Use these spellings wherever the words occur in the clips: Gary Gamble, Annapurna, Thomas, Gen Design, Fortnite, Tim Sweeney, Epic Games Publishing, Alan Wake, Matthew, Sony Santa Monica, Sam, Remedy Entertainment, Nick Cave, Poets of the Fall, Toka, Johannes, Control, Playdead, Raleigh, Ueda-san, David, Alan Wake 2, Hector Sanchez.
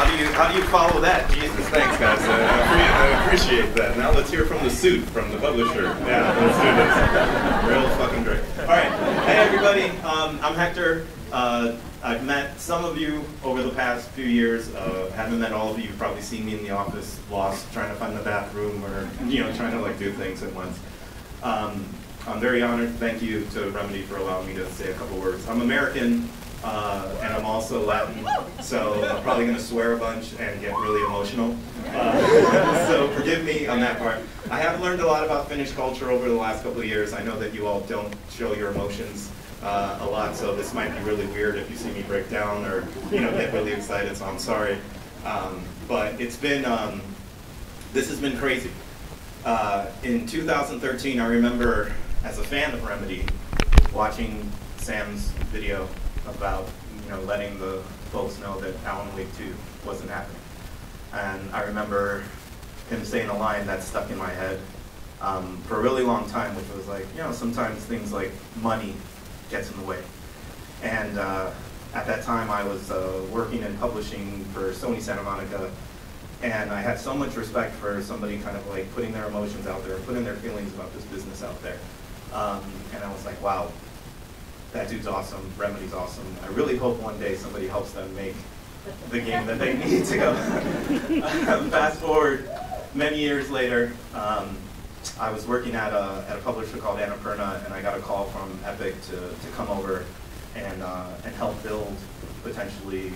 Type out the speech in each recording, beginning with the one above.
How do you follow that? Jesus, thanks guys. I appreciate that. Now let's hear from the suit, from the publisher. Yeah, let's do this. Real fucking great. All right. Hey everybody. I'm Hector. I've met some of you over the past few years. Haven't met all of you. You've probably seen me in the office, lost, trying to find the bathroom, or trying to like do things at once. I'm very honored. Thank you to Remedy for allowing me to say a couple words. I'm American, and I'm also Latin, so I'm probably going to swear a bunch and get really emotional. So forgive me on that part. I have learned a lot about Finnish culture over the last couple of years. I know that you all don't show your emotions a lot, so this might be really weird if you see me break down or get really excited, so I'm sorry. But it's been, this has been crazy. In 2013, I remember, as a fan of Remedy, watching Sam's video about letting the folks know that Alan Wake 2 wasn't happening. And I remember him saying a line that stuck in my head for a really long time, which was like, sometimes things like money gets in the way. And at that time, I was working in publishing for Sony Santa Monica, and I had so much respect for somebody kind of like putting their emotions out there, putting their feelings about this business out there. And I was like, wow, that dude's awesome, Remedy's awesome. I really hope one day somebody helps them make the game that they need to go. Fast forward many years later, I was working at a publisher called Annapurna, and I got a call from Epic to come over and help build potentially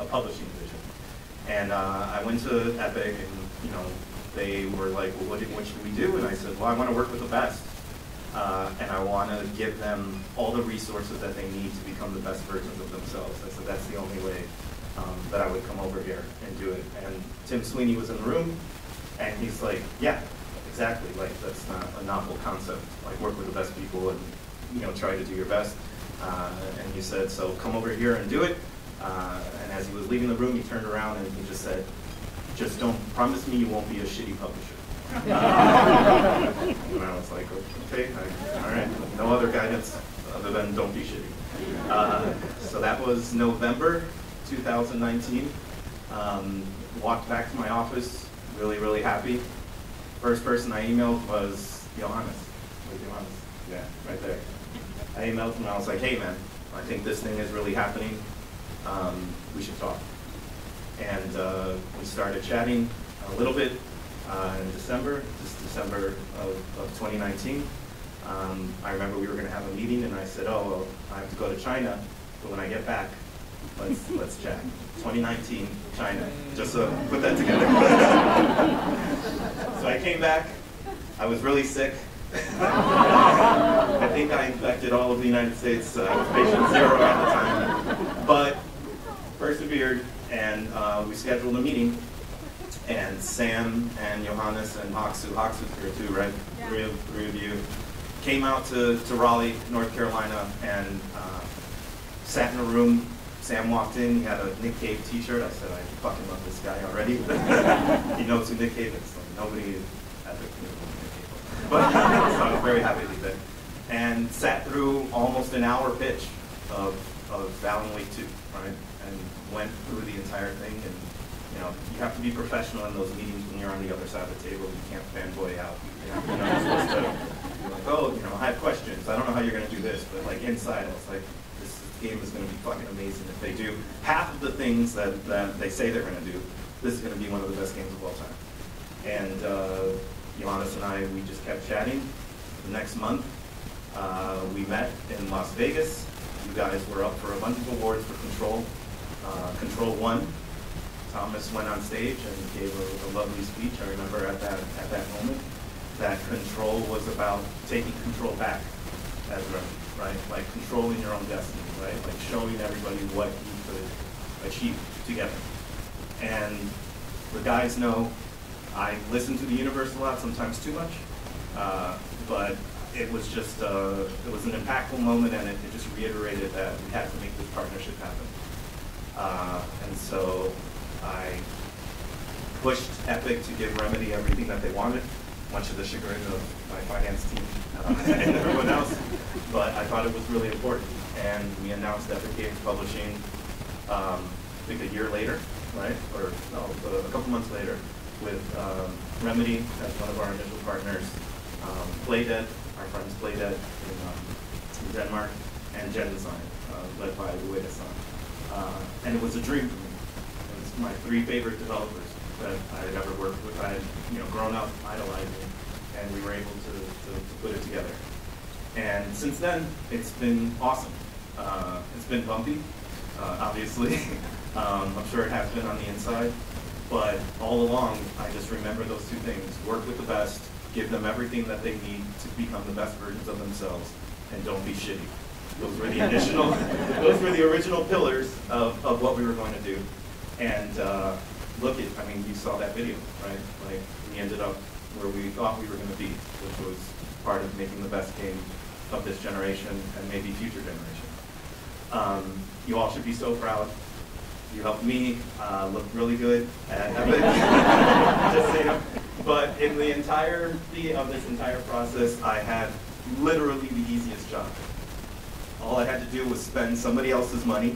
a publishing division. And I went to Epic, and they were like, well, what should we do? And I said, well, I want to work with the best. And I want to give them all the resources that they need to become the best versions of themselves. I said, that's the only way that I would come over here and do it. And Tim Sweeney was in the room, and he's like, yeah, exactly. Like, that's not a novel concept. Like, work with the best people and, try to do your best. And he said, so come over here and do it. And as he was leaving the room, he turned around and he just said, just don't promise me you won't be a shitty publisher. And I was like, okay, all right, no other guidance other than don't be shitty. So that was November 2019. Walked back to my office, really, really happy. First person I emailed was Johannes. Wait, Johannes? Yeah, right there. I emailed him and I was like, hey man, I think this thing is really happening. We should talk. And we started chatting a little bit in December, just December of 2019. I remember we were going to have a meeting, and I said, oh, well, I have to go to China, but when I get back, let's chat. 2019, China. Just to put that together. So I came back. I was really sick. I think I infected all of the United States. I was patient zero at the time. But persevered, and we scheduled a meeting. And Sam and Johannes and Haksu's here too, right? Yeah. Three of you came out to Raleigh, North Carolina, and sat in a room. Sam walked in. He had a Nick Cave T-shirt. I said, I fucking love this guy already. He knows who Nick Cave is. Like, nobody is Epic knew who Nick Cave was. But so I was very happy to leave it. And sat through almost an hour pitch of Alan Wake 2, right? And went through the entire thing. And you have to be professional in those meetings when you're on the other side of the table. You can't fanboy out. You're not supposed to be like, oh, I have questions. I don't know how you're going to do this. But like inside, I was like, this game is going to be fucking amazing if they do half of the things that they say they're going to do. This is going to be one of the best games of all time. And Johannes and I, we just kept chatting. The next month, we met in Las Vegas. You guys were up for a bunch of awards for Control. Control won. Thomas went on stage and gave a lovely speech. I remember at that moment that Control was about taking control back as Remedy, right? Like controlling your own destiny, right? Like showing everybody what you could achieve together. And the guys know I listen to the universe a lot, sometimes too much, but it was just it was an impactful moment, and it just reiterated that we had to make this partnership happen. And so I pushed Epic to give Remedy everything that they wanted, much to the chagrin of my finance team and everyone else. But I thought it was really important. And we announced Epic Games Publishing, I think a year later, right? Or no, but a couple months later, with Remedy as one of our initial partners, Playdead, our friends Playdead in Denmark, and Gen Design, led by Ueda-san. And it was a dream for me. It was my three favorite developers that I had ever worked with. I had, you know, grown up idolizing, and we were able to put it together. And since then, it's been awesome. It's been bumpy, obviously. I'm sure it has been on the inside. But all along, I just remember those two things. Work with the best, give them everything that they need to become the best versions of themselves, and don't be shitty. Those were the initial, those were the original pillars of what we were going to do. And look at, I mean, you saw that video, right? Like, we ended up where we thought we were going to be, which was part of making the best game of this generation and maybe future generations. You all should be so proud. You helped me look really good at Epic. Just so you know. But in the entirety of this entire process, I had literally the easiest job. All I had to do was spend somebody else's money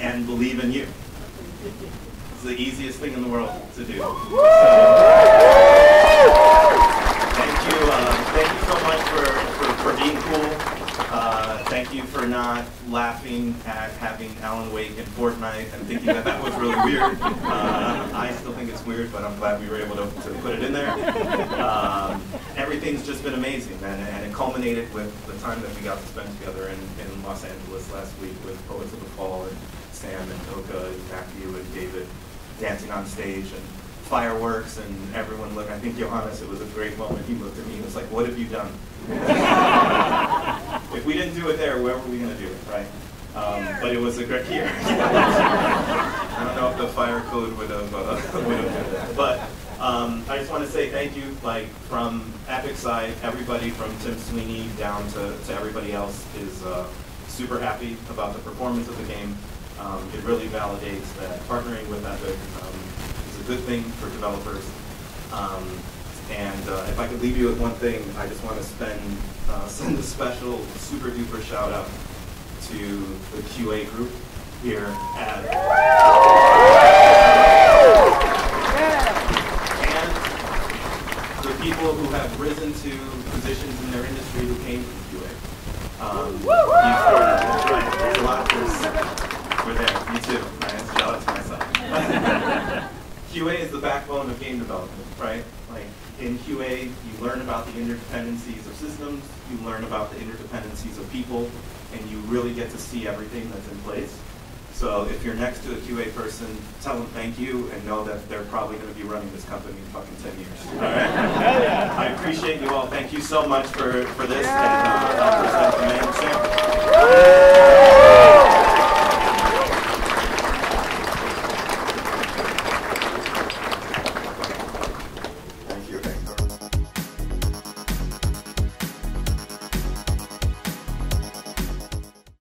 and believe in you. It's the easiest thing in the world to do. Thank you so much for being cool. Thank you for not laughing at having Alan Wake and Fortnite and thinking that that was really weird. I still think it's weird, but I'm glad we were able to put it in there. Everything's just been amazing, and it culminated with the time that we got to spend together in Los Angeles last week with Poets of the Fall and Sam and Toka and Matthew and David dancing on stage and fireworks and everyone looked. I think Johannes, it was a great moment. He looked at me and was like, "What have you done?" If we didn't do it there, where were we going to do it, right? But it was a great year. I don't know if the fire code would have done that. But I just want to say thank you, like, from Epic's side, everybody from Tim Sweeney down to everybody else is super happy about the performance of the game. It really validates that partnering with Epic is a good thing for developers. And if I could leave you with one thing, I just want to send a special super duper shout out to the QA group here at and the people who have risen to positions in their industry who came from QA. There's a lot of us. We're there. Me too. Shout out to myself. QA is the backbone of game development, right? Like, in QA, you learn about the interdependencies of systems, you learn about the interdependencies of people, and you really get to see everything that's in place. So if you're next to a QA person, tell them thank you and know that they're probably going to be running this company in fucking 10 years. All right? I appreciate you all. Thank you so much for this. And,